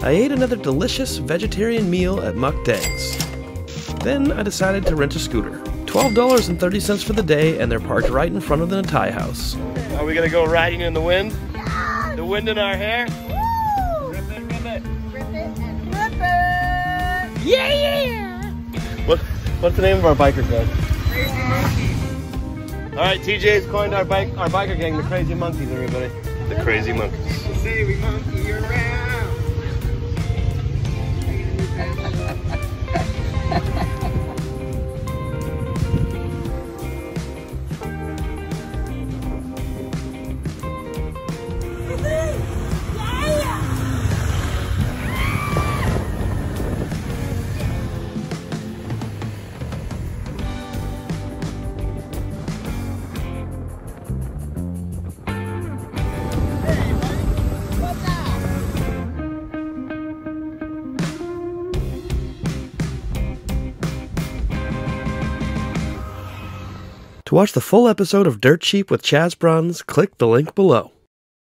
I ate another delicious vegetarian meal at Muk Dang's. Then I decided to rent a scooter. $12.30 for the day, and they're parked right in front of the Natai house. Are we gonna go riding in the wind? Yeah. The wind in our hair? Woo! Rip it, rip it. Rip it and rip it! Yeah! What's the name of our biker gang? Crazy Monkeys. Alright, TJ's coined our biker gang the Crazy Monkeys, everybody. The Crazy Monkeys. Say we monkey around. To watch the full episode of Dirt Cheap with Chas Bruns, click the link below.